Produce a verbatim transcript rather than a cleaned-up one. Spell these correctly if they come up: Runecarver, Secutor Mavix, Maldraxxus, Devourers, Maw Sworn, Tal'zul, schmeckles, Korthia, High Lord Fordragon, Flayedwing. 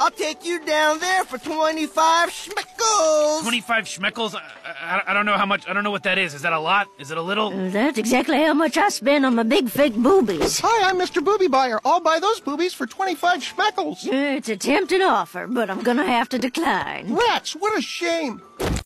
I'll take you down there for twenty-five schmeckles. Twenty-five schmeckles? I, I, I don't know how much. I don't know what that is. Is that a lot? Is it a little? Uh, that's exactly how much I spend on my big fake boobies. Hi, I'm Mister Booby Buyer. I'll buy those boobies for twenty-five schmeckles. Uh, it's a tempting offer, but I'm gonna have to decline. Rats! What a shame.